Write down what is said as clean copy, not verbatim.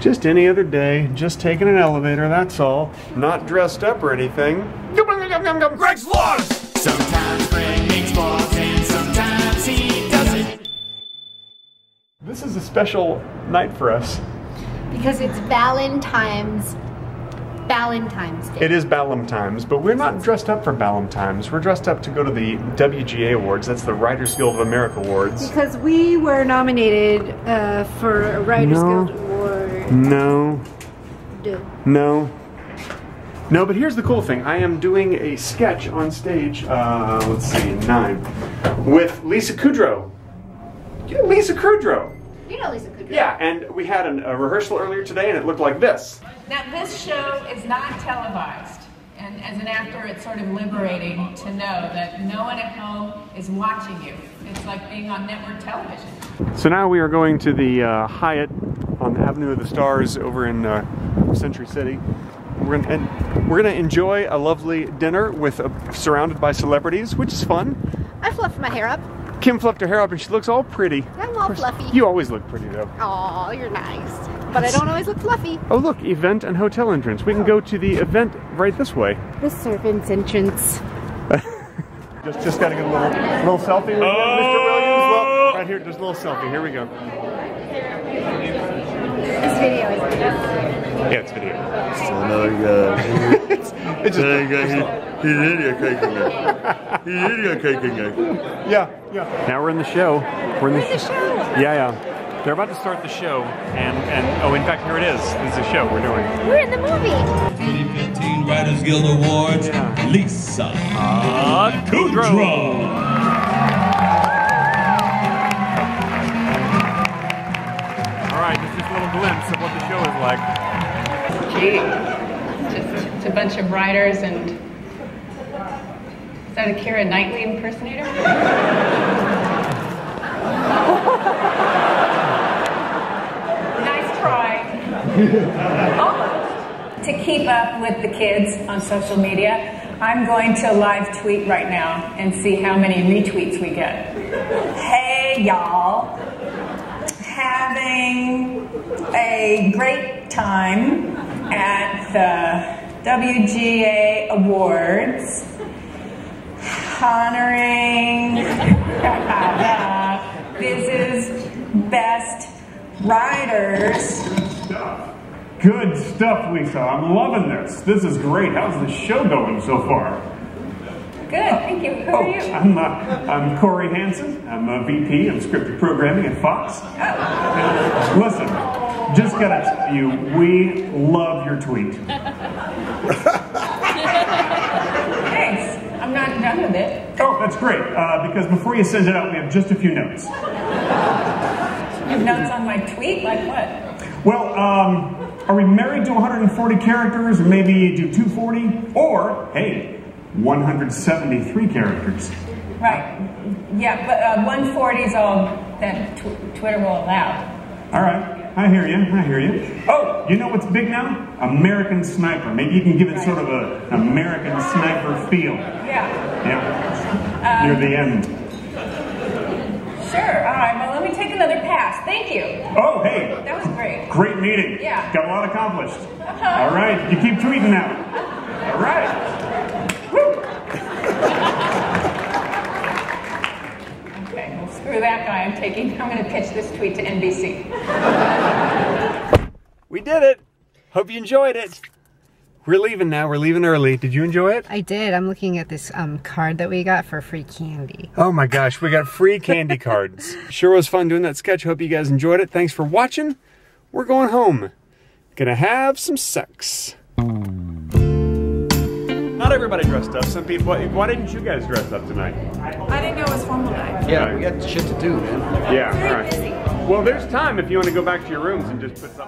Just any other day, just taking an elevator, that's all. Not dressed up or anything. Greg's Laws! Sometimes Greg makes laws and sometimes he doesn't. This is a special night for us. Because it's Valentine's Day. It is Valentine's, but we're not dressed up for Valentine's. We're dressed up to go to the WGA Awards. That's the Writers Guild of America Awards. Because we were nominated for a Writers Guild Award. No, but here's the cool thing. I am doing a sketch on stage, let's see, 9, with Lisa Kudrow. Lisa Kudrow! You know Lisa Kudrow. Yeah, and we had a rehearsal earlier today, and it looked like this. Now, this show is not televised, and as an actor, it's sort of liberating to know that no one at home is watching you. It's like being on network television. So now we are going to the Hyatt on the Avenue of the Stars over in Century City. We're gonna enjoy a lovely dinner with surrounded by celebrities, which is fun. I fluffed my hair up. Kim fluffed her hair up and she looks all pretty. I'm all fluffy. You always look pretty though. Aw, you're nice. But I don't always look fluffy. Oh look, event and hotel entrance. We can go to the event right this way. The servant's entrance. just gotta get a little selfie with Mr. Williams. Well, right here, just a little selfie. Here we go. This video is video. Yeah, it's video. So another guy. It's just he's an idiot caking it. He's an idiot caking it. Yeah. Now we're in the show. We're in the show. Yeah. They're about to start the show, and oh, in fact, here it is. This is the show we're doing. We're in the movie. 2015 Writers Guild Awards. Yeah. Lisa Kudrow. Glimpse of what the show is like. Gee, it's a bunch of writers and... Is that a Keira Knightley impersonator? Nice try. Almost. To keep up with the kids on social media, I'm going to live tweet right now and see how many retweets we get. Hey, y'all. Having a great time at the WGA Awards, honoring Biz's best writers. Good stuff, Lisa. I'm loving this. This is great. How's the show going so far? Good, thank you. Who are you? I'm Corey Hanson. I'm a VP of scripted programming at Fox. Oh. Listen, just gotta tell you, we love your tweet. Thanks. I'm not done with it. Oh, that's great. Because before you send it out, we have just a few notes. You have notes on my tweet? Like what? Well, are we married to 140 characters, or maybe do 240, or hey. 173 characters. Right. Yeah, but 140 is all that Twitter will allow. All right. I hear you. Oh, you know what's big now? American Sniper. Maybe you can give it sort of an American Sniper feel. Yeah. Near the end. Sure. All right. Well, let me take another pass. Thank you. Oh, hey. That was great. Great meeting. Yeah. Got a lot accomplished. Uh-huh. All right. You keep tweeting now. All right. Screw that guy, I'm going to pitch this tweet to NBC. We did it. Hope you enjoyed it. We're leaving now. We're leaving early. Did you enjoy it? I did. I'm looking at this card that we got for free candy. Oh my gosh, we got free candy cards. Sure was fun doing that sketch. Hope you guys enjoyed it. Thanks for watching. We're going home. Gonna have some sex. Not everybody dressed up. Some people. Why didn't you guys dress up tonight? I didn't know it was formal night. Yeah, we got shit to do, man. Yeah, all right. Busy. Well, there's time if you want to go back to your rooms and just put something.